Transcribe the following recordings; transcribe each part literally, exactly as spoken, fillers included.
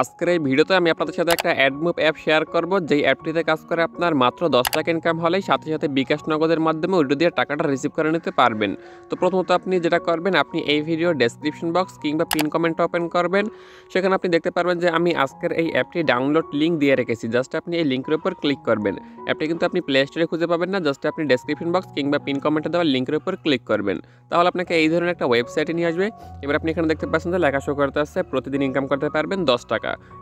আজকের এই ভিডিওতে আমি আপনাদের সাথে একটা অ্যাডমব অ্যাপ শেয়ার করব, যেই অ্যাপটিতে কাজ করে আপনার মাত্র দশ টাকা ইনকাম হলেই সাথে সাথে বিকাশ নগদের মাধ্যমে উইথড্র দিয়ে টাকাটা রিসিভ করে নিতে পারবেন। তো প্রথমত আপনি যেটা করবেন, আপনি এই ভিডিওর ডেসক্রিপশন বক্স কিংবা পিন কমেন্ট ওপেন করবেন। সেখানে আপনি দেখতে পারবেন যে আমি আজকের এই অ্যাপটি ডাউনলোড লিঙ্ক দিয়ে রেখেছি। জাস্ট আপনি এই লিঙ্কের উপর ক্লিক করবেন। অ্যাপটি কিন্তু আপনি প্লে স্টোরে খুঁজে পাবেন না, জাস্ট আপনি ডেসক্রিপশন বক্স কিংবা পিন কমেন্টে দেওয়া লিঙ্কের উপর ক্লিক করবেন। তাহলে আপনাকে এই ধরনের একটা ওয়েবসাইটে নিয়ে আসবে। এবার আপনি এখানে দেখতে পাচ্ছেন যে লেখা শো করতে আসছে, প্রতিদিন ইনকাম করতে পারবেন দশ টাকা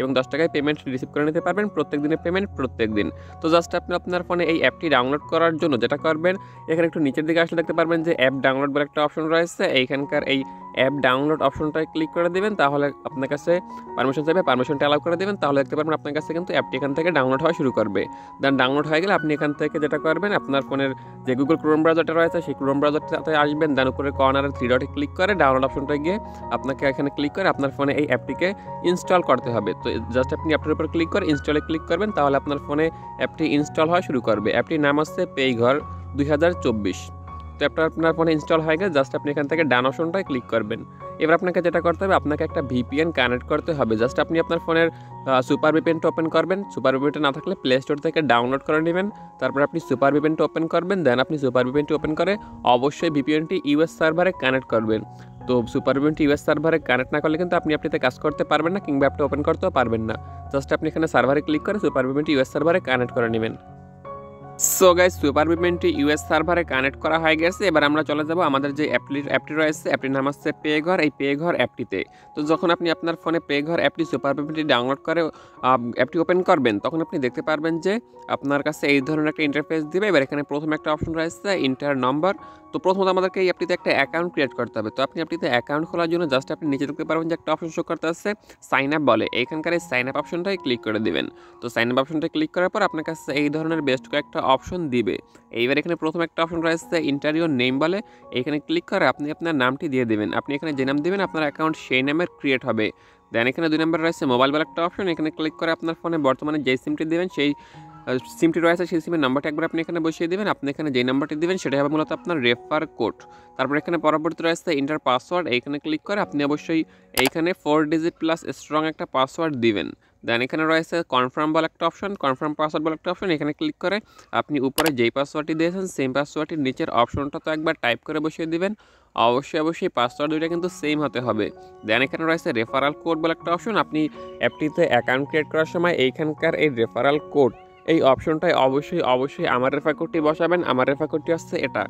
এবং দশ টাকায় পেমেন্ট রিসিভ করে নিতে পারবেন, প্রত্যেক দিনের পেমেন্ট প্রত্যেক দিন। তো জাস্ট আপনি আপনার ফোনে এই অ্যাপটি ডাউনলোড করার জন্য যেটা করবেন, এখানে একটু নিচের দিকে আসলে দেখতে পারবেন যে অ্যাপ ডাউনলোড বলে একটা অপশন রয়েছে। এইখানকার এই অ্যাপ ডাউনলোড অপশনটায় ক্লিক করে দেবেন। তাহলে আপনার কাছে পারমিশন চাইবে, পারমিশনটা অ্যালাউ করে দেবেন। তাহলে দেখতে পারবেন আপনার কাছে কিন্তু অ্যাপটি এখান থেকে ডাউনলোড হওয়া শুরু করবে। দেন ডাউনলোড হয়ে গেলে আপনি এখান থেকে যেটা করবেন, আপনার ফোনের যে গুগল ক্রোম ব্রাউজারটা রয়েছে সেই ক্রোম ব্রাউজারটাতে আসবেন। দেন উপরে কর্নারে থ্রি ডটে ক্লিক করে ডাউনলোড অপশনটা গিয়ে আপনাকে এখানে ক্লিক করে আপনার ফোনে এই অ্যাপটিকে ইনস্টল করতে হবে। তো জাস্ট আপনি অ্যাপটির উপর ক্লিক করে ইনস্টলে ক্লিক করবেন। তাহলে আপনার ফোনে অ্যাপটি ইনস্টল হওয়া শুরু করবে। অ্যাপটির নাম হচ্ছে পেইঘর দুই হাজার চব্বিশ। তো অ্যাপটা আপনার ফোনে ইনস্টল হয়ে গেলে জাস্ট আপনি এখান থেকে ডান অপশনটায় ক্লিক করবেন। এবার আপনাকে যেটা করতে হবে, আপনাকে একটা ভিপিএন কানেক্ট করতে হবে। জাস্ট আপনি আপনার ফোনের সুপার ভিপিএনটা ওপেন করবেন। সুপার ভিপিএনটা না থাকলে প্লে স্টোর থেকে ডাউনলোড করে নেবেন। তারপর আপনি সুপার ভিপিএনটা ওপেন করবেন। দেন আপনি সুপার ভিপিএনটি ওপেন করে অবশ্যই ভিপিএনটি ইউএস সার্ভারে কানেক্ট করবেন। তো সুপার ভিপিএনটি ইউএস সার্ভারে কানেক্ট না করলে কিন্তু আপনি অ্যাপটিতে কাজ করতে পারবেন না কিংবা অ্যাপটা ওপেন করতেও পারবেন না। জাস্ট আপনি এখানে সার্ভারে ক্লিক করে সুপার ভিপিএনটি ইউএস সার্ভারে কানেক্ট করে নেবেন। সো গাইস, সুপার ভিপিএনটি ইউএস সার্ভারে কানেক্ট করা হয়ে গেছে। এবার আমরা চলে যাব আমাদের যে অ্যাপটির অ্যাপটি রয়েছে, অ্যাপটির নাম হচ্ছে পেইঘর। এই পেইঘর অ্যাপটিতে তো যখন আপনি আপনার ফোনে পেইঘর অ্যাপটি সুপার ভিপিএনটি ডাউনলোড করে অ্যাপটি ওপেন করবেন, তখন আপনি দেখতে পারবেন যে আপনার কাছে এই ধরনের একটা ইন্টারফেস দিবে। এবার এখানে প্রথম একটা অপশন রয়েছে এন্টার নাম্বার। তো প্রথমত আমাদেরকে এই অ্যাপটিতে একটা অ্যাকাউন্ট ক্রিয়েট করতে হবে। তো আপনি অ্যাপটিতে অ্যাকাউন্ট খোলার জন্য জাস্ট আপনি নিচে দেখতে পারবেন যে একটা অপশন শো করতে আসছে সাইন আপ বলে। এইখানকার এই সাইন আপ অপশনটাই ক্লিক করে দেবেন। তো সাইন আপ অপশনটা ক্লিক করার পর আপনার কাছে এই ধরনের বেস্ট কয়েকটা অপশন দিবে। এইবার এখানে প্রথম একটা অপশন রয়েছে ইন্টারিওর নেম বলে। এখানে ক্লিক করে আপনি আপনার নামটি দিয়ে দেবেন। আপনি এখানে যে নাম দেবেন আপনার অ্যাকাউন্ট সেই নামের ক্রিয়েট হবে। দেন এখানে দুই নম্বর রয়েছে মোবাইল বলে একটা অপশন। এখানে ক্লিক করে আপনার ফোনে বর্তমানে যেই সিমটি দেবেন সেই সিমটি রয়েছে সেই সিমের নাম্বারটা একবার আপনি এখানে বসিয়ে দেবেন। আপনি এখানে যে নাম্বারটি দেবেন সেটাই হবে মূলত আপনার রেফার কোড। তারপর এখানে পরবর্তী রয়েছে ইন্টার পাসওয়ার্ড। এইখানে ক্লিক করে আপনি অবশ্যই এইখানে ফোর ডিজিট প্লাস স্ট্রং একটা পাসওয়ার্ড দিবেন। দেন এখানে রয়েছে কনফার্ম বলে একটা অপশন, কনফার্ম পাসওয়ার্ড বলে একটা অপশন। এখানে ক্লিক করে আপনি উপরে যেই পাসওয়ার্ডটি দিয়েছেন সেম পাসওয়ার্ডটির নিচের অপশনটা তো একবার টাইপ করে বসিয়ে দেবেন। অবশ্যই অবশ্যই পাসওয়ার্ড দুইটা কিন্তু সেম হতে হবে। দেন এখানে রয়েছে রেফারাল কোড বলে একটা অপশন। আপনি অ্যাপটিতে অ্যাকাউন্ট ক্রিয়েট করার সময় এইখানকার এই রেফারাল কোড এই অপশনটায় অবশ্যই অবশ্যই আমার রেফার কোডটি বসাবেন। আমার রেফার কোডটি হচ্ছে এটা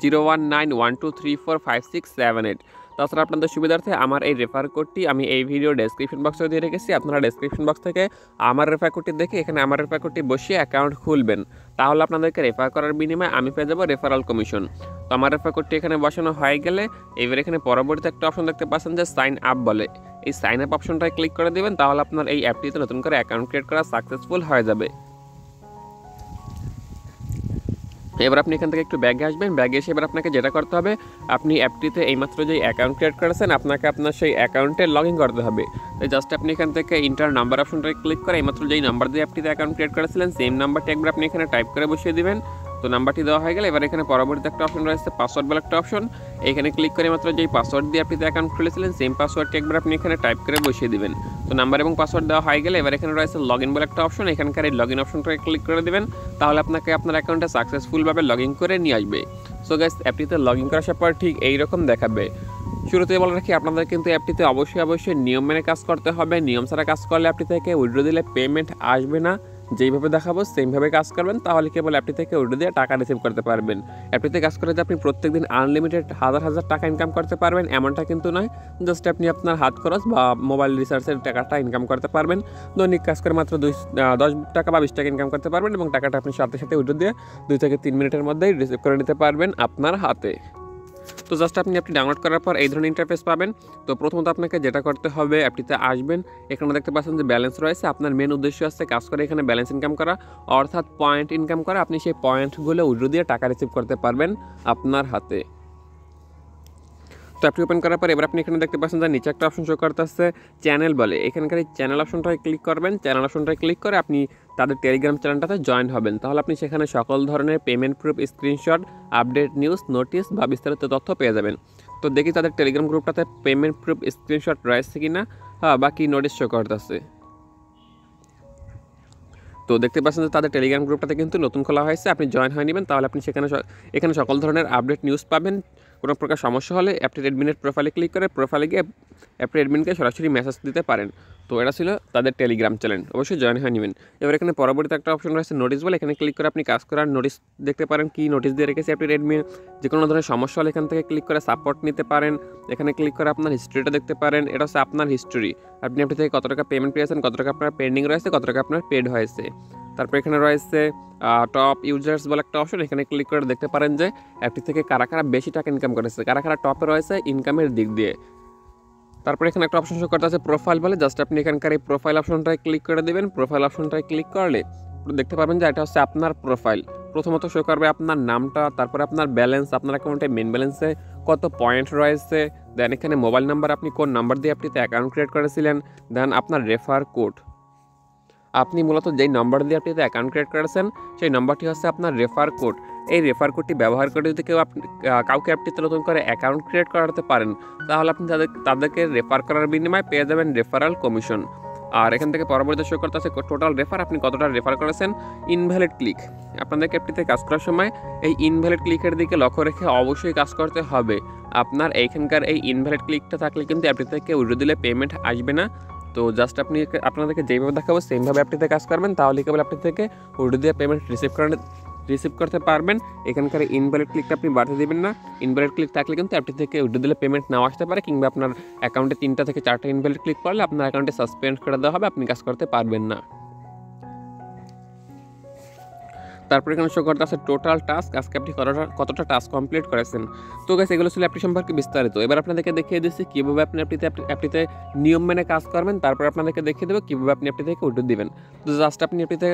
zero one nine one two three four five six seven eight. তাছাড়া আপনাদের সুবিধার্থে আমার এই রেফার কোডটি আমি এই ভিডিও ডেসক্রিপশন বক্সে দিয়ে রেখেছি। আপনারা ডেসক্রিপশন বক্স থেকে আমার রেফার কোডটি দেখে এখানে আমার রেফার কোডটি বসিয়ে অ্যাকাউন্ট খুলবেন। তাহলে আপনাদেরকে রেফার করার বিনিময়ে আমি পেয়ে যাবো রেফারাল কমিশন। তো আমার রেফার কোডটি এখানে বসানো হয়ে গেলে এবার এখানে পরবর্তী একটা অপশন দেখতে পাচ্ছেন যে সাইন আপ বলে। এই সাইন আপ অপশনটায় ক্লিক করে দেবেন। তাহলে আপনার এই অ্যাপটিতে নতুন করে অ্যাকাউন্ট ক্রিয়েট করা সাকসেসফুল হয়ে যাবে। এবার আপনি এখান থেকে একটু ব্যাগে আসবেন। ব্যাগে এসে এবার আপনাকে যেটা করতে হবে, আপনি অ্যাপটিতে এইমাত্র যে অ্যাকাউন্ট ক্রিয়েট করেছেন আপনাকে আপনার সেই অ্যাকাউন্টে লগ ইন করতে হবে। তাই জাস্ট আপনি এখান থেকে ইন্টার নাম্বার অপশনটা ক্লিক করে এইমাত্র যেই নাম্বার দিয়ে অ্যাপটিতে অ্যাকাউন্ট ক্রিয়েট করেছিলেন সেম নাম্বারটি একবার আপনি এখানে টাইপ করে বসিয়ে দেবেন। তো নাম্বারটি দেওয়া হয়ে গেলে এবার এখানে পরবর্তী একটা অপশন রয়েছে পাসওয়ার্ড বলে একটা অপশন। এখানে ক্লিক করে মাত্র যেই পাসওয়ার্ড দিয়ে আপনি অ্যাকাউন্ট খুলেছিলেন সেম পাসওয়ার্ডটি একবার আপনি এখানে টাইপ করে বসিয়ে দেবেন। তো নাম্বার এবং পাসওয়ার্ড দেওয়া হয়ে গেলে এবার এখানে রয়েছে লগ ইন বলে একটা অপশন। এখানকার এই লগ ইন অপশনটাকে ক্লিক করে দেবেন। তাহলে আপনাকে আপনার অ্যাকাউন্টে সাকসেসফুলভাবে লগ ইন করে নিয়ে আসবে। সো গাইস, অ্যাপটিতে লগ ইন করার পর ঠিক এইরকম দেখাবে। শুরুতে বলে রাখি আপনাদের কিন্তু অ্যাপটিতে অবশ্যই অবশ্যই নিয়ম মেনে কাজ করতে হবে। নিয়ম ছাড়া কাজ করলে অ্যাপটি থেকে উইথড্র দিলে পেমেন্ট আসবে না। যেইভাবে দেখাবো সেইভাবে কাজ করবেন, তাহলে কেবল অ্যাপটি থেকে উইথড্র দিয়ে টাকা রিসিভ করতে পারবেন। অ্যাপটিতে কাজ করে যে আপনি প্রত্যেকদিন আনলিমিটেড হাজার হাজার টাকা ইনকাম করতে পারবেন এমনটা কিন্তু নয়। জাস্ট আপনি আপনার হাত খরচ বা মোবাইল রিচার্জের টাকাটা ইনকাম করতে পারবেন। দৈনিক কাজ করে মাত্র দুই দশ টাকা বা বিশ টাকা ইনকাম করতে পারবেন এবং টাকাটা আপনি সাথে সাথে উইথড্র দিয়ে দুই থেকে তিন মিনিটের মধ্যেই রিসিভ করে নিতে পারবেন আপনার হাতে। তো জাস্ট আপনি অ্যাপটি ডাউনলোড করার পর এই ধরনের ইন্টারফেস পাবেন। তো প্রথমত আপনাকে যেটা করতে হবে, অ্যাপটিতে আসবেন। এখানে দেখতে পাচ্ছেন যে ব্যালেন্স রয়েছে। আপনার মেন উদ্দেশ্য হচ্ছে কাজ করে এখানে ব্যালেন্স ইনকাম করা, অর্থাৎ পয়েন্ট ইনকাম করা। আপনি সেই পয়েন্টগুলো উইথড্র দিয়ে টাকা রিসিভ করতে পারবেন আপনার হাতে। তো অ্যাপটি ওপেন করার পর এবার আপনি এখানে দেখতে পাচ্ছেন যে নিচে একটা অপশন শো করতে আসছে চ্যানেল বলে। এখানকার এই চ্যানেল অপশনটায় ক্লিক করবেন। চ্যানেল অপশনটায় ক্লিক করে আপনি তাদের টেলিগ্রাম চ্যানেলটাতে জয়েন হবেন। তাহলে আপনি সেখানে সকল ধরনের payment proof, screenshot, update, news, notice বা বিস্তারিত তথ্য পেয়ে যাবেন। তো দেখি তাদের টেলিগ্রাম গ্রুপটাতে পেমেন্ট প্রুফ স্ক্রিনশট রয়েছে কিনা বা কি নোটিশ শো করতেছে। তো দেখতে পাচ্ছেন যে তাদের টেলিগ্রাম গ্রুপটাতে কিন্তু নতুন খোলা হয়েছে, আপনি জয়েন হয়ে নেবেন, তাহলে আপনি সেখানে এখানে সকল ধরনের আপডেট নিউজ পাবেন। কোনো প্রকার সমস্যা হলে অ্যাপটির অ্যাডমিনের প্রোফাইলে ক্লিক করে প্রোফাইলে গিয়ে অ্যাপটির অ্যাডমিনকে সরাসরি মেসেজ দিতে পারেন। তো এটা ছিল তাদের টেলিগ্রাম চ্যানেল, অবশ্যই জয়েন হয়ে নেবেন। এবার এখানে পরবর্তীতে একটা অপশন রয়েছে নোটিশ বলে, এখানে ক্লিক করে আপনি কাজ করার নোটিশ দেখতে পারেন কি নোটিশ দিয়ে রেখেছে অ্যাপটির অ্যাডমিন। যে কোনো ধরনের সমস্যা হলে এখান থেকে ক্লিক করে সাপোর্ট নিতে পারেন, এখানে ক্লিক করে আপনার হিস্ট্রিটা দেখতে পারেন। এটা হচ্ছে আপনার হিস্ট্রি, আপনি অ্যাপটি থেকে কত টাকা পেমেন্ট পেয়েছেন, কত টাকা আপনার পেন্ডিং রয়েছে, কত টাকা আপনার পেড হয়েছে। তারপর এখানে রয়েছে টপ ইউজার্স বলে একটা অপশন, এখানে ক্লিক করে দেখতে পারেন যে অ্যাপটি থেকে কারা কারা বেশি টাকা ইনকাম করেছে, কারা কারা টপে রয়েছে ইনকামের দিক দিয়ে। তারপরে এখানে একটা অপশন শো করতে আছে প্রোফাইল বলে, জাস্ট আপনি এখানকার এই প্রোফাইল অপশনটায় ক্লিক করে দেবেন। প্রোফাইল অপশনটায় ক্লিক করলে দেখতে পাবেন যে এটা হচ্ছে আপনার প্রোফাইল। প্রথমত শো করবে আপনার নামটা, তারপরে আপনার ব্যালেন্স, আপনার অ্যাকাউন্টে মেন ব্যালেন্সে কত পয়েন্ট রয়েছে, দেন এখানে মোবাইল নাম্বার, আপনি কোন নাম্বার দিয়ে অ্যাপটিতে অ্যাকাউন্ট ক্রিয়েট করেছিলেন, দেন আপনার রেফার কোড, আপনি মূলত যেই নাম্বার দিয়ে আপনি অ্যাকাউন্ট ক্রিয়েট করেছেন সেই নাম্বারটি হচ্ছে আপনার রেফার কোড। এই রেফার কোডটি ব্যবহার করে যদি কেউ আপনি কাউকে অ্যাপটিতে নতুন করে অ্যাকাউন্ট ক্রিয়েট করাতে পারেন, তাহলে আপনি তাদের তাদেরকে রেফার করার বিনিময়ে পেয়ে যাবেন রেফারাল কমিশন। আর এখান থেকে পরবর্তী শো করতে আছে টোটাল রেফার, আপনি কতটা রেফার করেছেন। ইনভ্যালিড ক্লিক, আপনাদেরকে অ্যাপটিতে কাজ করার সময় এই ইনভ্যালিড ক্লিকের দিকে লক্ষ্য রেখে অবশ্যই কাজ করতে হবে। আপনার এইখানকার এই ইনভ্যালিড ক্লিকটা থাকলে কিন্তু অ্যাপটিতে কেউ উইথড্র দিলে পেমেন্ট আসবে না। তো জাস্ট আপনি আপনাদেরকে যেইভাবে দেখাবো সেইভাবে অ্যাপটিতে কাজ করবেন, তাহলে কেবল অ্যাপটি থেকে উইথড্র দিয়ে পেমেন্ট রিসিভ করেন রিসিভ করতে পারবেন। এখানকার ইনভ্যালিড ক্লিকটা আপনি বাড়িয়ে দেবেন না, ইনভ্যালিড ক্লিক থাকলে কিন্তু অ্যাপটি থেকে উইথড্র দিলে পেমেন্ট নাও আসতে পারে, কিংবা আপনার অ্যাকাউন্টে তিনটা থেকে চারটা ইনভ্যালিড ক্লিক করলে আপনার অ্যাকাউন্টে সাসপেন্ড করে দেওয়া হবে, আপনি কাজ করতে পারবেন না। তারপরে এখানে শো করতে আছে টোটাল টাস্ক, আজকে আপনি কতটা কতটা টাস্ক কমপ্লিট করেছেন। তো গাইস এগুলো ছিল অ্যাপটি সম্পর্কে বিস্তারিত। এবার আপনাদেরকে দেখিয়ে দিচ্ছি কীভাবে আপনি অ্যাপটিতে অ্যাপটিতে নিয়ম মেনে কাজ করবেন, তারপরে আপনাদেরকে দেখিয়ে দেবো কীভাবে আপনি অ্যাপটি থেকে উইথড্র দিবেন। তো জাস্ট আপনি অ্যাপটিতে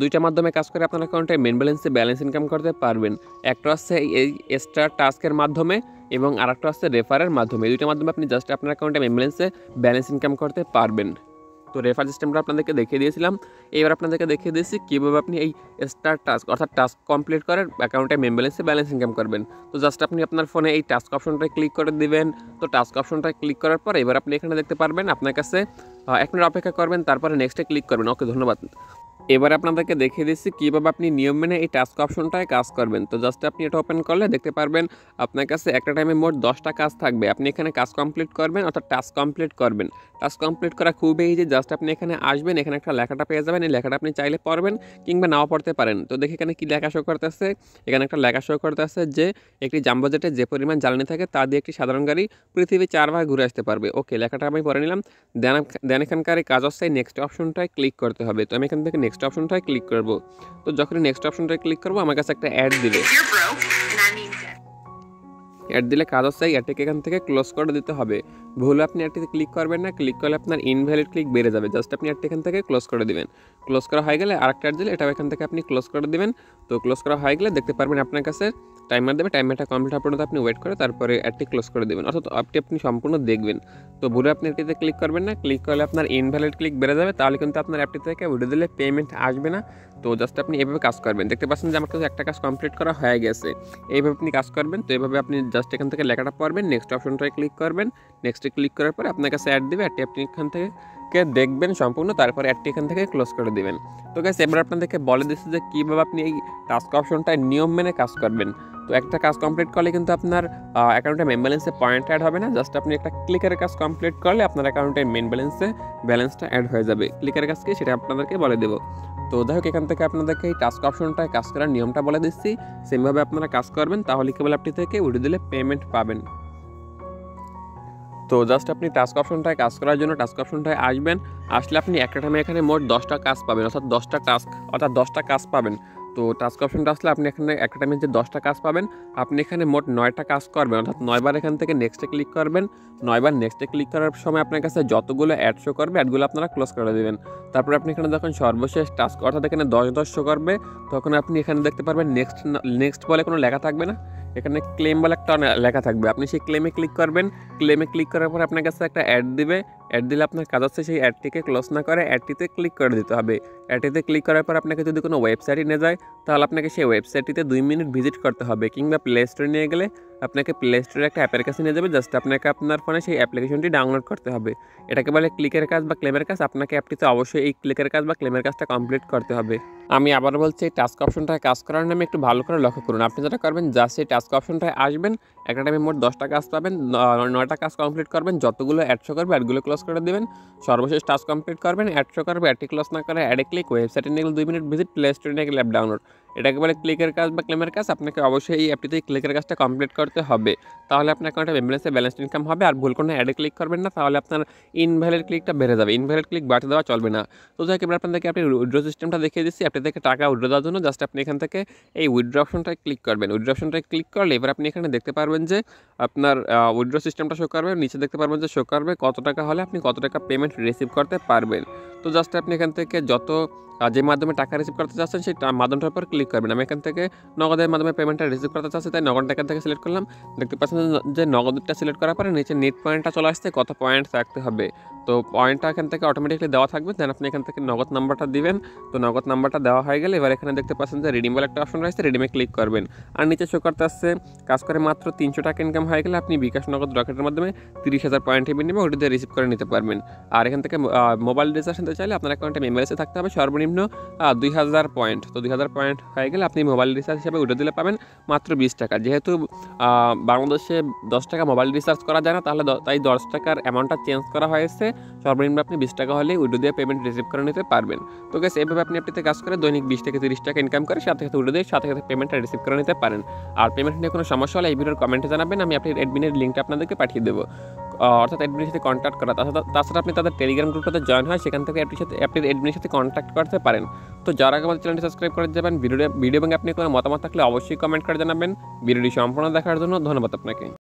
দুইটা মাধ্যমে কাজ করে আপনার অ্যাকাউন্টে মেন ব্যালেন্সে ব্যালেন্স ইনকাম করতে পারবেন। একটা হচ্ছে এই এক্সট্রা টাস্কের মাধ্যমে এবং আর একটা হচ্ছে রেফারের মাধ্যমে। দুইটার মাধ্যমে আপনি জাস্ট আপনার অ্যাকাউন্টে মেন ব্যালেন্সে ব্যালেন্স ইনকাম করতে পারবেন। তো রেফার সিস্টেমটা আপনাদেরকে দেখিয়ে দিয়েছিলাম, এবার আপনাদেরকে দেখিয়ে দিয়েছি কীভাবে আপনি এই স্টার টাস্ক অর্থাৎ টাস্ক কমপ্লিট করে অ্যাকাউন্টে মেন ব্যালেন্সে ব্যালেন্স ইনকাম করবেন। তো জাস্ট আপনি আপনার ফোনে এই টাস্ক অপশনটায় ক্লিক করে দেবেন। তো টাস্ক অপশনটায় ক্লিক করার পর এবার আপনি এখানে দেখতে পারবেন, আপনার কাছে এক মিনিট অপেক্ষা করবেন, তারপরে নেক্সটে ক্লিক করবেন। ওকে, ধন্যবাদ। এবার আপনাদেরকে দেখিয়ে দিচ্ছি কীভাবে আপনি নিয়ম মেনে এই টাস্ক অপশনটায় কাজ করবেন। তো জাস্ট আপনি এটা ওপেন করলে দেখতে পারবেন আপনার কাছে একটা টাইমে মোট দশটা কাজ থাকবে। আপনি এখানে কাজ কমপ্লিট করবেন অর্থাৎ টাস্ক কমপ্লিট করবেন। টাস্ক কমপ্লিট করা খুবই ইজি, জাস্ট আপনি এখানে আসবেন, এখানে একটা লেখাটা পেয়ে যাবেন, এই লেখাটা আপনি চাইলে পড়বেন কিংবা নাও পড়তে পারেন। তো দেখি এখানে কী লেখা শো করতেছে, এখানে একটা লেখা শো করতেছে যে একটি জাম্বো জেটে যে পরিমাণ জ্বালানি থাকে তা দিয়ে একটি সাধারণ গাড়ি পৃথিবী চার ভাগ ঘুরে আসতে পারবে। ওকে, লেখাটা আমি পড়ে নিলাম। দেন দেন এখানকার কাজ হচ্ছে নেক্সট অপশনটায় ক্লিক করতে হবে। তো আমি এখান থেকে নেক্সট অপশনটায় ক্লিক করব। তো যখন নেক্সট অপশনটায় ক্লিক করব আমার কাছে একটা অ্যাড দিবে, অ্যাড দিলে কাজ হচ্ছে অ্যাডটিকে এখান থেকে ক্লোজ করে দিতে হবে। ভুল আপনি অ্যাডটিতে ক্লিক করবেন না, ক্লিক করলে আপনার ইনভ্যালিড ক্লিক বেড়ে যাবে। জাস্ট আপনি অ্যাডটি এখান থেকে ক্লোজ করে দেবেন। ক্লোজ করা হয়ে গেলে আরেকটা অ্যাড দিলে এটাও এখান থেকে আপনি ক্লোজ করে দেবেন। তো ক্লোজ করা হয়ে গেলে দেখতে পারবেন আপনার কাছে টাইমার দেবে, টাইমারটা কমপ্লিট হওয়ার পর্যন্ত আপনি ওয়েট করে তারপরে অ্যাডটি ক্লোজ করে দেবেন, অর্থাৎ অ্যাপটি আপনি সম্পূর্ণ দেখবেন। তো ভুলে আপনি অ্যাপটিতে ক্লিক করবেন না, ক্লিক করলে আপনার ইনভ্যালিড ক্লিক বেড়ে যাবে, তাহলে কিন্তু আপনার অ্যাপটি থেকে উইথড্র দিলে পেমেন্ট আসবে না। তো জাস্ট আপনি এভাবে কাজ করবেন। দেখতে পাচ্ছেন যে আমার কাছে একটা কাজ কমপ্লিট করা হয়ে গেছে, এইভাবে আপনি কাজ করবেন। তো এইভাবে আপনি জাস্ট এখান থেকে লেখাটা পড়বেন, নেক্সট অপশনটায় ক্লিক করবেন, নেক্সটে ক্লিক করার পরে আপনার কাছে অ্যাড দেবে, অ্যাডটি আপনি এখান থেকে দেখবেন সম্পূর্ণ, তারপরে অ্যাডটি এখান থেকে ক্লোজ করে দেবেন। তো গাইস এবার আপনাদেরকে বলে দিচ্ছি যে কীভাবে আপনি এই টাস্ক অপশনটায় নিয়ম মেনে কাজ করবেন। তো একটা কাজ কমপ্লিট করলে কিন্তু আপনার অ্যাকাউন্টে মেন ব্যালেন্সে পয়েন্ট অ্যাড হবে না, জাস্ট আপনি একটা ক্লিকের কাজ কমপ্লিট করলে আপনার অ্যাকাউন্টে মেন ব্যালেন্সে ব্যালেন্সটা অ্যাড হয়ে যাবে। ক্লিকের কাজকে সেটা আপনাদেরকে বলে দেবো। তো যাই হোক, এখান থেকে আপনাদেরকে এই টাস্ক অপশনটায় কাজ করার নিয়মটা বলে দিচ্ছি, সেমভাবে আপনারা কাজ করবেন, তাহলে কেবল অ্যাপটি থেকে উইথড্র দিলে পেমেন্ট পাবেন। তো জাস্ট আপনি টাস্ক অপশনটায় কাজ করার জন্য টাস্ক অপশনটায় আসবেন, আসলে আপনি একটা টাইমে এখানে মোট দশটা কাজ পাবেন, অর্থাৎ দশটা টাস্ক অর্থাৎ দশটা কাজ পাবেন। তো টাস্ক অপশনটা আসলে আপনি এখানে একটা টাইমে যে দশটা কাজ পাবেন, আপনি এখানে মোট নয়টা কাজ করবেন, অর্থাৎ নয়বার এখান থেকে নেক্সটে ক্লিক করবেন। নয়বার নেক্সটে ক্লিক করার সময় আপনার কাছে যতগুলো অ্যাড শো করবে অ্যাডগুলো আপনারা ক্লোজ করে দেবেন। তারপরে আপনি এখানে যখন সর্বশেষ টাস্ক অর্থাৎ এখানে দশ দশ শো করবে, তখন আপনি এখানে দেখতে পারবেন নেক্সট নেক্সট বলে কোনো লেখা থাকবে না, এখানে ক্লেম বলে একটা লেখা থাকবে। আপনি সেই ক্লেমে ক্লিক করবেন, ক্লেমে ক্লিক করার পর আপনার কাছে একটা অ্যাড দিবে, অ্যাড দিলে আপনার কাজ হচ্ছে সেই অ্যাডটিকে ক্লোজ না করে অ্যাডটিতে ক্লিক করে দিতে হবে। অ্যাডটিতে ক্লিক করার পর আপনাকে যদি কোনো ওয়েবসাইটে নিয়ে যায়, তাহলে আপনাকে সেই ওয়েবসাইটটিতে দুই মিনিট ভিজিট করতে হবে, কিংবা প্লে স্টোরে নিয়ে গেলে আপনাকে প্লে স্টোরে একটা অ্যাপ্লিকেশন নিয়ে যাবে, জাস্ট আপনাকে আপনার ফোনে সেই অ্যাপ্লিকেশনটি ডাউনলোড করতে হবে। এটাকে বলে ক্লিকের কাজ বা ক্লেমের কাজ। আপনাকে অ্যাপটিতে অবশ্যই এই ক্লিকের কাজ বা ক্লেমের কাজটা কমপ্লিট করতে হবে। আমি আবার বলছি, এই টাস্ক অপশনটায় কাজ করার নামে একটু ভালো করে লক্ষ্য করুন। আপনি যেটা করবেন, জাস্ট এই টাস্ক অপশনটায় আসবেন, একটা টাইমে মোট দশটা কাজ পাবেন, নয়টা কাজ কমপ্লিট করবেন, যতগুলো অ্যাড শো করবে অ্যাডগুলো ক্লোজ করে দেবেন, সর্বশেষ টাস্ক কমপ্লিট করবেন, অ্যাড শো করবে, অ্যাডটি ক্লোজ না করে অ্যাডে ক্লিক, ওয়েবসাইটে নিয়ে গেলে দুই মিনিট ভিজিট, প্লে স্টোরে নিয়ে গেলে অ্যাপ ডাউনলোড। এটাকে বলে ক্লিকের কাজ বা ক্লেমের কাজ। আপনাকে অবশ্যই এই অ্যাপটিতে ক্লিকের কাজটা কমপ্লিট করতে হবে, তাহলে আপনার অ্যাকাউন্টে ব্যালেন্সে ব্যালেন্স ইনকাম হবে। আর ভুল কোনো অ্যাডে ক্লিক করবেন না, তাহলে আপনার ইনভ্যালিড ক্লিকটা বেড়ে যাবে, ইনভ্যালিড ক্লিক বাড়তে দেওয়া চলবে না। তো যাই হোক, আপনাদেরকে আপনি উইড্রো সিস্টেমটা দেখিয়ে দিচ্ছি। অ্যাপটি থেকে টাকা উইড্রো দেওয়ার জন্য জাস্ট আপনি এখান থেকে এই উইড্রো অপশনটায় ক্লিক করবেন। উইড্রো অপশনটায় ক্লিক করলে এবার আপনি এখানে দেখতে পারবেন যে আপনার উইড্রো সিস্টেমটা শো করবে, নিচে দেখতে পারবেন যে শো করবে কত টাকা হলে আপনি কত টাকা পেমেন্ট রিসিভ করতে পারবেন। তো জাস্ট আপনি এখান থেকে যত যে মাধ্যমে টাকা রিসিভ করতে চাচ্ছেন সেই মাধ্যমটার উপর ক্লিক করবেন। আমি এখান থেকে নগদের মাধ্যমে পেমেন্টটা রিসিভ করতে চাচ্ছি, তাই নগদ এখান থেকে সিলেক্ট করলাম। দেখতে পাচ্ছেন যে নগদটা সিলেক্ট করার পরে নিচে নেট পয়েন্টটা চলে আসছে, কত পয়েন্ট থাকতে হবে। তো পয়েন্টটা এখান থেকে অটোমেটিকলি দেওয়া থাকবে, দেন আপনি এখান থেকে নগদ নাম্বারটা দিবেন। তো নগদ নাম্বারটা দেওয়া হয়ে গেলে এবার এখানে দেখতে পাচ্ছেন যে রিডিম বলে একটা অপশন রয়েছে, রিডিমে ক্লিক করবেন। আর নিচে শো করতে আসছে কাজ করে মাত্র তিনশো টাকা ইনকাম হয়ে গেলে আপনি বিকাশ নগদ রকেটের মাধ্যমে তিরিশ হাজার পয়েন্ট বিনিময়ে ওটি দিয়ে রিসিভ করে নিতে পারবেন। আর এখান থেকে মোবাইল রিচার্জ নিতে চাইলে আপনার অ্যাকাউন্টে মেমোরিতে থাকতে হবে সর্বনিম্ন দুই হাজার পয়েন্ট। তো দুই হাজার পয়েন্ট হয়ে গেলে আপনি মোবাইল রিচার্জ হিসাবে উঠে দিলে পাবেন মাত্র বিশ টাকা। যেহেতু বাংলাদেশে দশ টাকা মোবাইল রিচার্জ করা যায় না, তাহলে তাই দশ টাকার অ্যামাউন্টটা চেঞ্জ করা হয়েছে, সর্বনিম্ন আপনি বিশ টাকা হলে উঠে দিয়ে পেমেন্ট রিসিভ করে নিতে পারবেন। তো গেছে এইভাবে আপনি অ্যাপটিতে কাজ করে দৈনিক বিশ থেকে তিরিশ টাকা ইনকাম করে সাথে সাথে উঠে দিয়ে সাথে সাথে পেমেন্টটা রিসিভ করে নিতে পারেন। আর পেমেন্ট নিয়ে কোনো সমস্যা হলে এই ভিডিওর কমেন্টে জানাবেন, আমি আপনার অ্যাডমিনের লিঙ্কটা আপনাদেরকে পাঠিয়ে দেবো, অর্থাৎ অ্যাডমিনের সাথে কন্ট্যাক্ট করা। তাছাড়া আপনি তাদের টেলিগ্রাম গ্রুপটাতে জয়েন হয়, সেখান থেকে অ্যাপটির সাথে অ্যাপটির অ্যাডমিনের সাথে কন্ট্যাক্ট করতে পারেন। তো যারা আমাদের চ্যানেলটি সাবস্ক্রাইব করে যাবেন, ভিডিও ভিডিও এবং আপনি কোনো মতামত থাকলে অবশ্যই কমেন্ট করে জানাবেন। ভিডিওটি সম্পূর্ণ দেখার জন্য ধন্যবাদ আপনাকে।